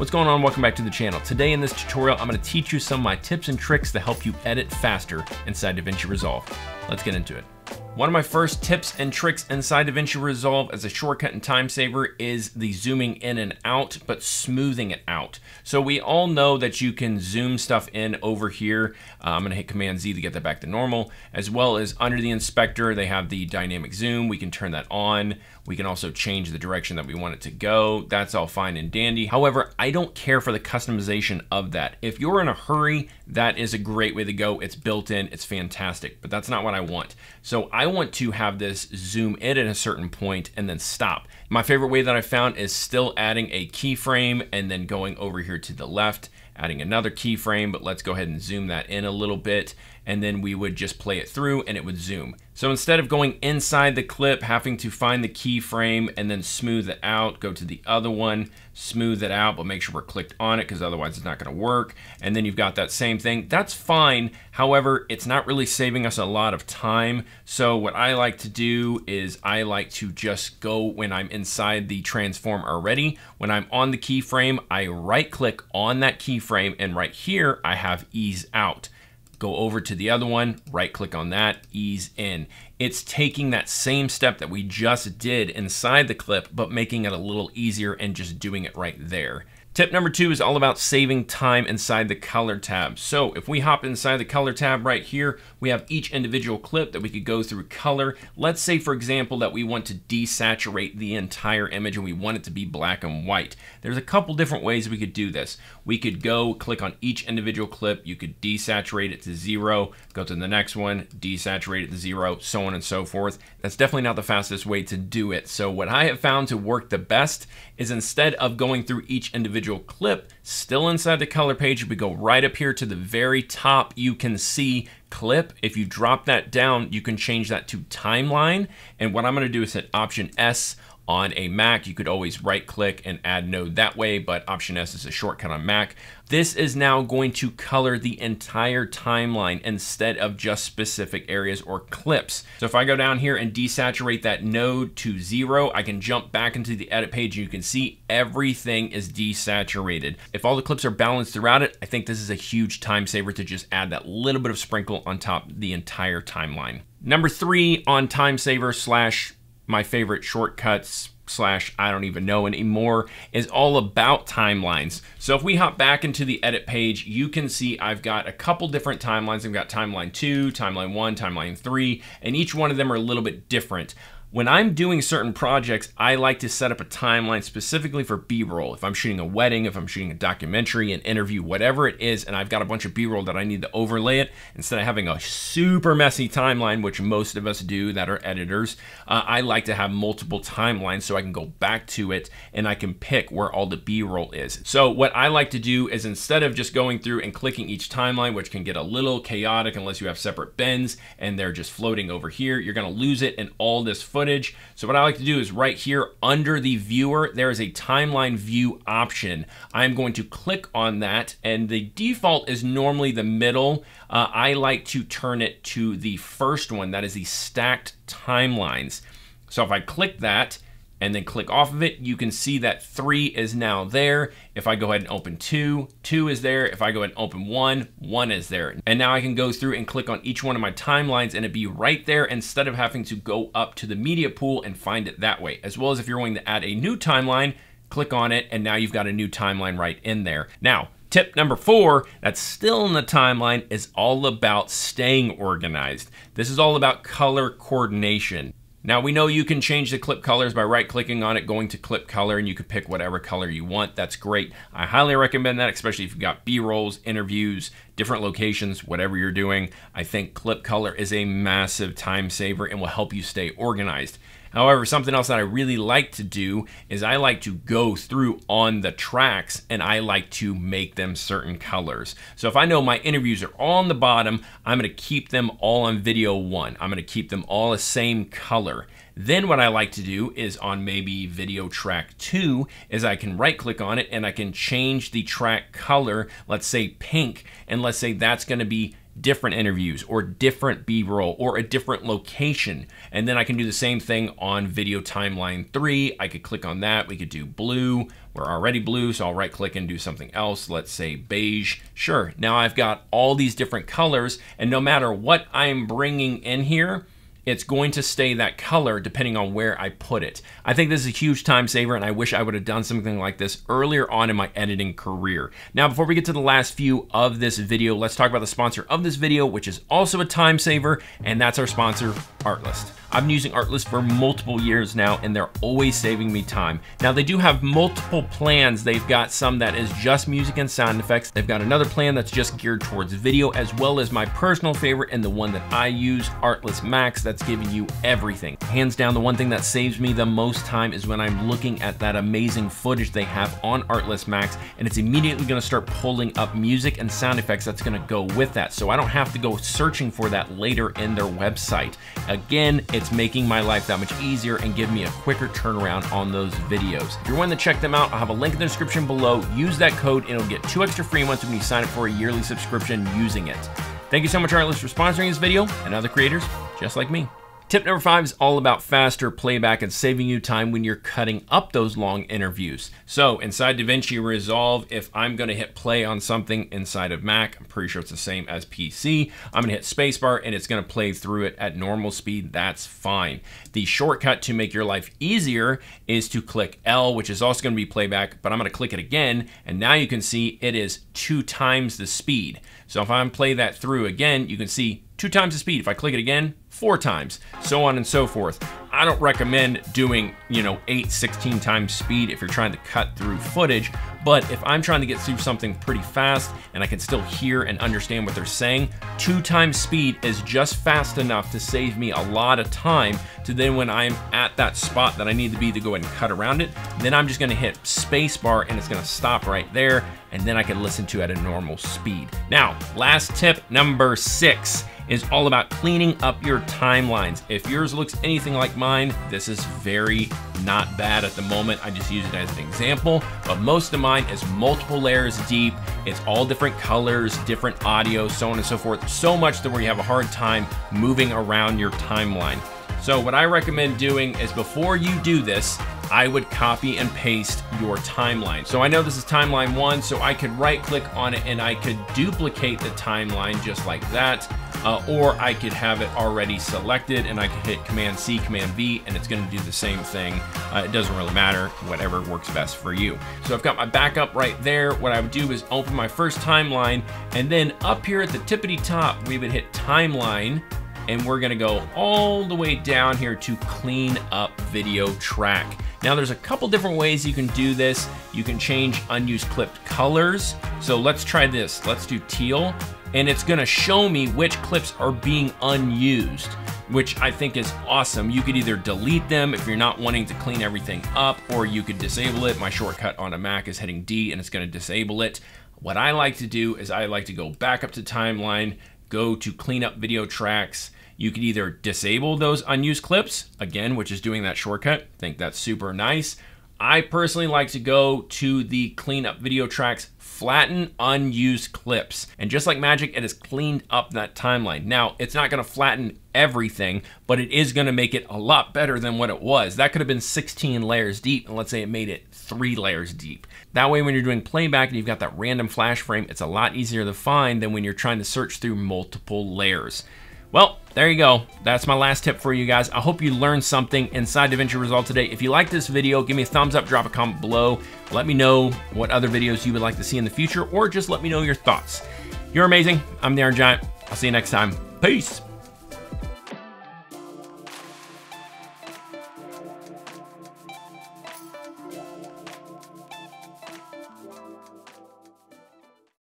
What's going on? Welcome back to the channel. Today in this tutorial, I'm going to teach you some of my tips and tricks to help you edit faster inside DaVinci Resolve. Let's get into it. One of my first tips and tricks inside DaVinci Resolve as a shortcut and time saver is the zooming in and out, but smoothing it out. So we all know that you can zoom stuff in over here. I'm gonna hit Command Z to get that back to normal, as well as under the inspector, they have the dynamic zoom. We can turn that on. We can also change the direction that we want it to go. That's all fine and dandy. However, I don't care for the customization of that. If you're in a hurry, that is a great way to go. It's built in, it's fantastic, but that's not what I want. So I want to have this zoom in at a certain point and then stop. My favorite way that I found is still adding a keyframe and then going over here to the left, adding another keyframe, but let's go ahead and zoom that in a little bit. And then we would just play it through and it would zoom. So instead of going inside the clip, having to find the keyframe and then smooth it out, go to the other one, smooth it out, but make sure we're clicked on it because otherwise it's not gonna work. And then you've got that same thing. That's fine. However, it's not really saving us a lot of time. So what I like to do is I like to just go when I'm inside the transform already. When I'm on the keyframe, I right click on that keyframe and right here I have ease out. Go over to the other one, right click on that, ease in. It's taking that same step that we just did inside the clip, but making it a little easier and just doing it right there. Tip number two is all about saving time inside the color tab. So if we hop inside the color tab right here, we have each individual clip that we could go through color. Let's say, for example, that we want to desaturate the entire image and we want it to be black and white. There's a couple different ways we could do this. We could go click on each individual clip. You could desaturate it to zero, go to the next one, desaturate it to zero, so on and so forth. That's definitely not the fastest way to do it. So what I have found to work the best is instead of going through each individual clip, still inside the color page, we go right up here to the very top, you can see clip. If you drop that down, you can change that to timeline. And what I'm gonna do is hit Option S on a Mac. You could always right click and add node that way, but Option S is a shortcut on Mac. This is now going to color the entire timeline instead of just specific areas or clips. So if I go down here and desaturate that node to zero, I can jump back into the edit page and you can see everything is desaturated. If all the clips are balanced throughout it, I think this is a huge time saver to just add that little bit of sprinkle on top of the entire timeline. Number three on time saver slash my favorite shortcuts slash I don't even know anymore is all about timelines. So if we hop back into the edit page, you can see I've got a couple different timelines. I've got timeline 2, timeline 1, timeline 3, and each one of them are a little bit different. When I'm doing certain projects, I like to set up a timeline specifically for B-roll. If I'm shooting a wedding, if I'm shooting a documentary, an interview, whatever it is, and I've got a bunch of B-roll that I need to overlay it, instead of having a super messy timeline, which most of us do that are editors, I like to have multiple timelines so I can go back to it and I can pick where all the B-roll is. So what I like to do is instead of just going through and clicking each timeline, which can get a little chaotic unless you have separate bins and they're just floating over here, you're gonna lose it in all this footage. So what I like to do is right here under the viewer, there is a timeline view option. I'm going to click on that and the default is normally the middle. I like to turn it to the first one, that is the stacked timelines. So if I click that and then click off of it, you can see that 3 is now there. If I go ahead and open 2, 2 is there. If I go ahead and open 1, 1 is there. And now I can go through and click on each one of my timelines and it'd be right there instead of having to go up to the media pool and find it that way. As well as if you're going to add a new timeline, click on it and now you've got a new timeline right in there. Now, tip number 4, that's still in the timeline, is all about staying organized. This is all about color coordination. Now we know you can change the clip colors by right clicking on it, going to clip color, and you can pick whatever color you want. That's great. I highly recommend that, especially if you've got B-rolls, interviews, different locations, whatever you're doing. I think clip color is a massive time saver and will help you stay organized. However, something else that I really like to do is I like to go through on the tracks and I like to make them certain colors. So if I know my interviews are all on the bottom, I'm gonna keep them all on video 1. I'm gonna keep them all the same color. Then what I like to do is on maybe video track 2 is I can right click on it and I can change the track color, let's say pink, and let's say that's gonna be different interviews or different B-roll or a different location. And then I can do the same thing on video timeline 3. I could click on that. We could do blue. We're already blue, so I'll right click and do something else. Let's say beige. Sure, now I've got all these different colors, and no matter what I'm bringing in here, it's going to stay that color depending on where I put it. I think this is a huge time saver, and I wish I would have done something like this earlier on in my editing career. Now, before we get to the last few of this video, let's talk about the sponsor of this video, which is also a time saver, and that's our sponsor, Artlist. I've been using Artlist for multiple years now, and they're always saving me time. Now, they do have multiple plans. They've got some that is just music and sound effects. They've got another plan that's just geared towards video, as well as my personal favorite and the one that I use, Artlist Max, that's giving you everything. Hands down, the one thing that saves me the most time is when I'm looking at that amazing footage they have on Artlist Max, and it's immediately gonna start pulling up music and sound effects that's gonna go with that, so I don't have to go searching for that later in their website. Again, it's making my life that much easier and give me a quicker turnaround on those videos. If you're wanting to check them out, I'll have a link in the description below. Use that code and it'll get 2 extra free months when you sign up for a yearly subscription using it. Thank you so much, Artlist, for sponsoring this video and other creators just like me. Tip number 5 is all about faster playback and saving you time when you're cutting up those long interviews. So inside DaVinci Resolve, if I'm gonna hit play on something inside of Mac, I'm pretty sure it's the same as PC, I'm gonna hit spacebar and it's gonna play through it at normal speed, that's fine. The shortcut to make your life easier is to click L, which is also gonna be playback, but I'm gonna click it again, and now you can see it is 2 times the speed. So if I play that through again, you can see 2 times the speed. If I click it again, 4 times, so on and so forth. I don't recommend doing, 16 times speed if you're trying to cut through footage, but if I'm trying to get through something pretty fast and I can still hear and understand what they're saying, 2 times speed is just fast enough to save me a lot of time to then when I'm at that spot that I need to be to go ahead and cut around it, then I'm just gonna hit spacebar and it's gonna stop right there, and then I can listen to it at a normal speed. Now, last tip number 6. Is all about cleaning up your timelines. If yours looks anything like mine, this is very not bad at the moment. I just use it as an example, but most of mine is multiple layers deep. It's all different colors, different audio, so on and so forth. So much that where you have a hard time moving around your timeline. So what I recommend doing is before you do this, I would copy and paste your timeline. So I know this is timeline 1, so I could right click on it and I could duplicate the timeline just like that, or I could have it already selected and I could hit Command C, Command V, and it's gonna do the same thing. It doesn't really matter, whatever works best for you. So I've got my backup right there. What I would do is open my first timeline, and then up here at the tippity top, we would hit timeline, and we're gonna go all the way down here to clean up video track. Now there's a couple different ways you can do this. You can change unused clipped colors. So let's try this, let's do teal, and it's gonna show me which clips are being unused, which I think is awesome. You could either delete them if you're not wanting to clean everything up, or you could disable it. My shortcut on a Mac is hitting D and it's gonna disable it. What I like to do is I like to go back up to timeline, go to clean up video tracks. You could either disable those unused clips, again, which is doing that shortcut. I think that's super nice. I personally like to go to the clean up video tracks, flatten unused clips. And just like magic, it has cleaned up that timeline. Now, it's not gonna flatten everything, but it is gonna make it a lot better than what it was. That could have been 16 layers deep, and let's say it made it 3 layers deep. That way, when you're doing playback and you've got that random flash frame, it's a lot easier to find than when you're trying to search through multiple layers. Well, there you go. That's my last tip for you guys. I hope you learned something inside DaVinci Resolve today. If you like this video, give me a thumbs up, drop a comment below. Let me know what other videos you would like to see in the future, or just let me know your thoughts. You're amazing. I'm the Iron Giant. I'll see you next time. Peace.